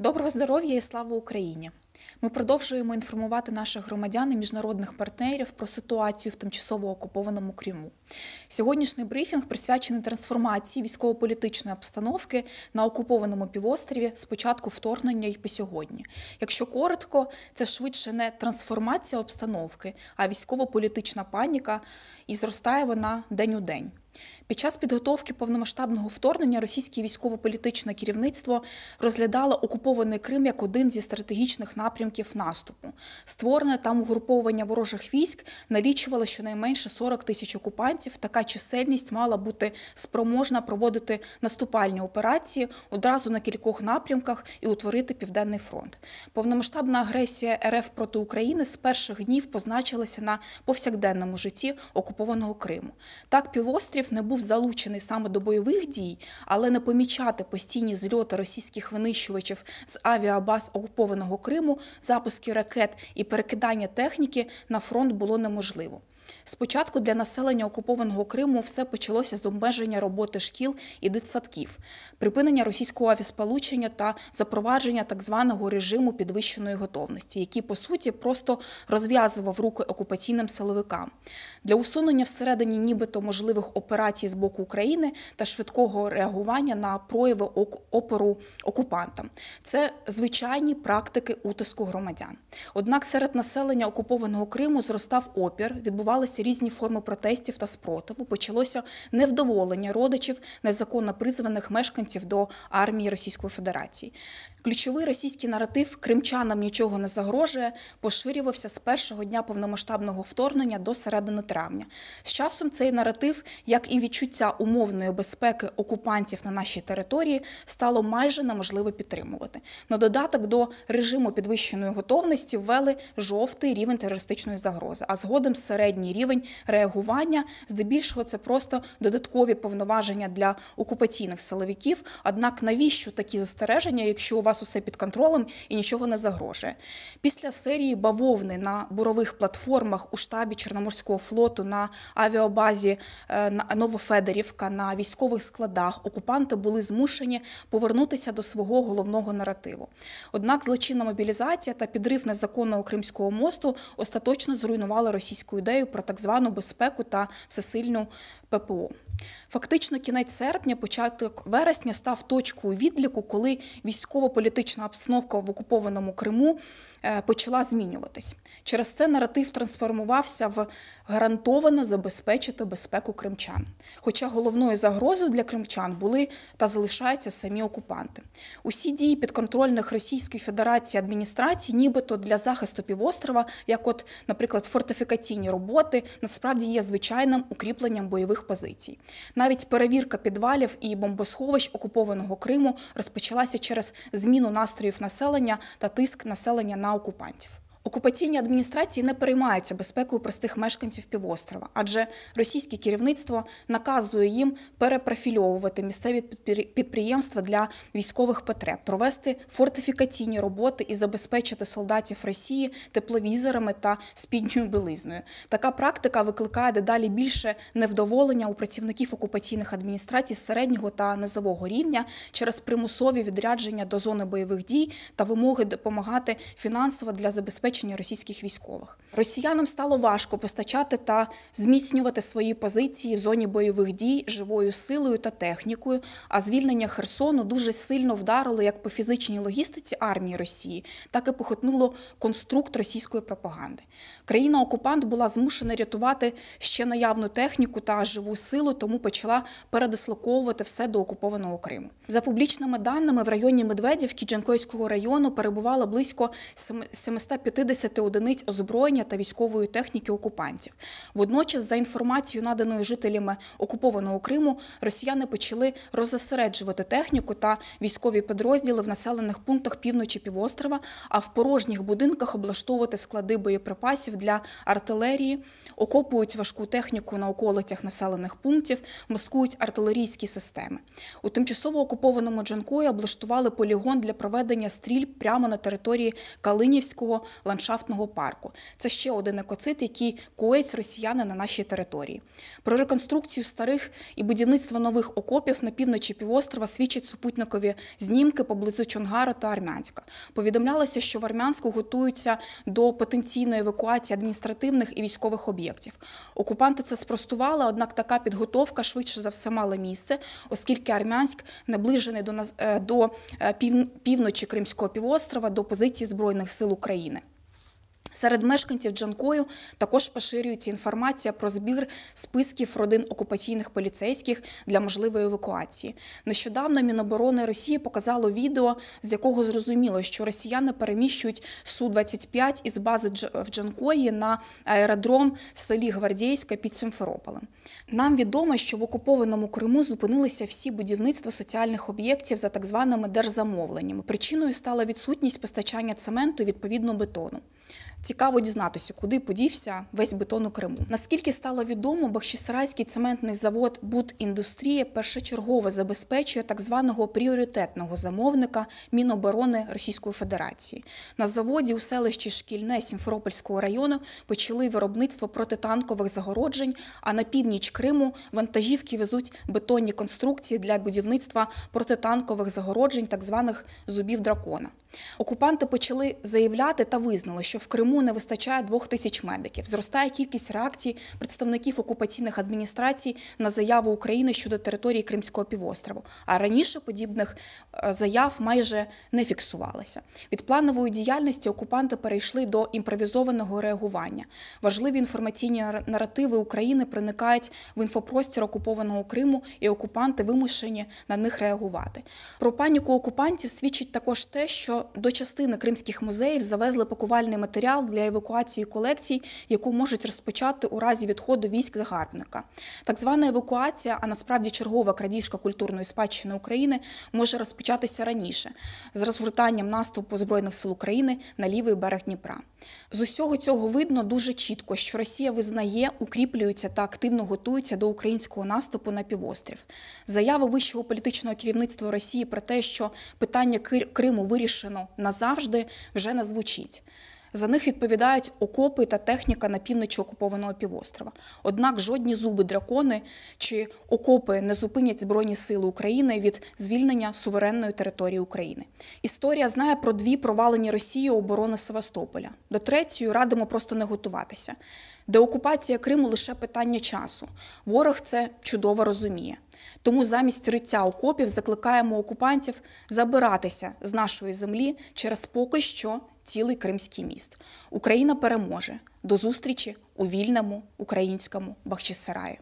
Доброго здоров'я і слава Україні! Ми продовжуємо інформувати наших громадян і міжнародних партнерів про ситуацію в тимчасово окупованому Криму. Сьогоднішній брифінг присвячений трансформації військово-політичної обстановки на окупованому півострові з початку вторгнення і по сьогодні. Якщо коротко, це швидше не трансформація обстановки, а військово-політична паніка, і зростає вона день у день. Під час підготовки повномасштабного вторгнення російське військово-політичне керівництво розглядало окупований Крим як один зі стратегічних напрямків наступу. Створене там угруповання ворожих військ налічувало щонайменше 40 тисяч окупантів. Така чисельність мала бути спроможна проводити наступальні операції одразу на кількох напрямках і утворити Південний фронт. Повномасштабна агресія РФ проти України з перших днів позначилася на повсякденному житті окупованого Криму. Так, півострів не був залучений саме до бойових дій, але не помічати постійні зльоти російських винищувачів з авіабаз окупованого Криму, запуски ракет і перекидання техніки на фронт було неможливо. Спочатку для населення окупованого Криму все почалося з обмеження роботи шкіл і дитсадків, припинення російського авіасполучення та запровадження так званого режиму підвищеної готовності, який, по суті, просто розв'язував руки окупаційним силовикам. Для усунення всередині нібито можливих операцій з боку України та швидкого реагування на прояви опору окупантам. Це звичайні практики утиску громадян. Однак серед населення окупованого Криму зростав опір, відбувалися різні форми протестів та спротиву, почалося невдоволення родичів незаконно призваних мешканців до армії Російської Федерації. Ключовий російський наратив «Кримчанам нічого не загрожує» поширювався з першого дня повномасштабного вторгнення до середини травня. З часом цей наратив, як і відчуття умовної безпеки окупантів на нашій території, стало майже неможливо підтримувати. На додаток до режиму підвищеної готовності ввели жовтий рівень терористичної загрози, а згодом середній рівень реагування, здебільшого це просто додаткові повноваження для окупаційних силовиків. Однак навіщо такі застереження, якщо у вас усе під контролем і нічого не загрожує? Після серії бавовни на бурових платформах у штабі Чорноморського флоту, на авіабазі Новофедорівка, на військових складах окупанти були змушені повернутися до свого головного наративу. Однак злочинна мобілізація та підрив незаконного Кримського мосту остаточно зруйнували російську ідею про так звану безпеку та всесильну ППО. Фактично кінець серпня, початок вересня став точкою відліку, коли військово-політична обстановка в окупованому Криму почала змінюватись. Через це наратив трансформувався в гарантовано забезпечити безпеку кримчан. Хоча головною загрозою для кримчан були та залишаються самі окупанти. Усі дії підконтрольних Російської Федерації адміністрацій нібито для захисту півострова, як от, наприклад, фортифікаційні роботи, насправді є звичайним укріпленням бойових позицій. Навіть перевірка підвалів і бомбосховищ окупованого Криму розпочалася через зміну настроїв населення та тиск населення на окупантів. Окупаційні адміністрації не переймаються безпекою простих мешканців півострова, адже російське керівництво наказує їм перепрофільовувати місцеві підприємства для військових потреб, провести фортифікаційні роботи і забезпечити солдатів Росії тепловізорами та спідньою білизною. Така практика викликає дедалі більше невдоволення у працівників окупаційних адміністрацій середнього та низового рівня через примусові відрядження до зони бойових дій та вимоги допомагати фінансово для забезпечення російських військових. Росіянам стало важко постачати та зміцнювати свої позиції в зоні бойових дій живою силою та технікою, а звільнення Херсону дуже сильно вдарило як по фізичній логістиці армії Росії, так і похитнуло конструкт російської пропаганди. Країна-окупант була змушена рятувати ще наявну техніку та живу силу, тому почала передислоковувати все до окупованого Криму. За публічними даними, в районі Медведівки Джанкойського району перебувало близько 750 одиниць озброєння та військової техніки окупантів. Водночас, за інформацією, наданою жителями окупованого Криму, росіяни почали розосереджувати техніку та військові підрозділи в населених пунктах півночі півострова, а в порожніх будинках облаштовувати склади боєприпасів для артилерії, окопують важку техніку на околицях населених пунктів, маскують артилерійські системи. У тимчасово окупованому Джанкої облаштували полігон для проведення стрільб прямо на території Калинівського ландшафтного ландшафтного парку. Це ще один екоцид, який коять росіяни на нашій території. Про реконструкцію старих і будівництво нових окопів на півночі півострова свідчать супутникові знімки поблизу Чонгара та Армянська. Повідомлялося, що в Армянську готуються до потенційної евакуації адміністративних і військових об'єктів. Окупанти це спростували, однак така підготовка швидше за все мала місце, оскільки Армянськ наближений до півночі Кримського півострова, до позиції Збройних сил України. Серед мешканців Джанкою також поширюється інформація про збір списків родин окупаційних поліцейських для можливої евакуації. Нещодавно Міноборони Росії показало відео, з якого зрозуміло, що росіяни переміщують Су-25 із бази в Джанкої на аеродром в селі Гвардійське під Симферополем. Нам відомо, що в окупованому Криму зупинилися всі будівництва соціальних об'єктів за так званими держзамовленнями. Причиною стала відсутність постачання цементу і відповідно бетону. Цікаво дізнатися, куди подівся весь бетон у Криму. Наскільки стало відомо, Бахчисарайський цементний завод «Будіндустрія» першочергово забезпечує так званого пріоритетного замовника Міноборони Російської Федерації. На заводі у селищі Шкільне Сімферопольського району почали виробництво протитанкових загороджень, а на північ Криму вантажівки везуть бетонні конструкції для будівництва протитанкових загороджень, так званих зубів дракона. Окупанти почали заявляти та визнали, що в Криму не вистачає 2000 медиків. Зростає кількість реакцій представників окупаційних адміністрацій на заяву України щодо території Кримського півострову. А раніше подібних заяв майже не фіксувалося. Від планової діяльності окупанти перейшли до імпровізованого реагування. Важливі інформаційні наративи України проникають в інфопростір окупованого Криму, і окупанти вимушені на них реагувати. Про паніку окупантів свідчить також те, що до частини кримських музеїв завезли пакувальний матеріал для евакуації колекцій, яку можуть розпочати у разі відходу військ загарбника. Так звана евакуація, а насправді чергова крадіжка культурної спадщини України, може розпочатися раніше, з розгортанням наступу Збройних сил України на лівий берег Дніпра. З усього цього видно дуже чітко, що Росія визнає, укріплюється та активно готується до українського наступу на півострів. Заяви вищого політичного керівництва Росії про те, що питання Криму вирішено назавжди, вже не звучить. За них відповідають окопи та техніка на півночі окупованого півострова. Однак жодні зуби-дракони чи окопи не зупинять Збройні сили України від звільнення суверенної території України. Історія знає про дві провалені Росією оборони Севастополя. До третьої радимо просто не готуватися. Деокупація Криму – лише питання часу. Ворог це чудово розуміє. Тому замість риття окопів закликаємо окупантів забиратися з нашої землі через поки що цілий Кримський міст. Україна переможе. До зустрічі у вільному українському Бахчисараї.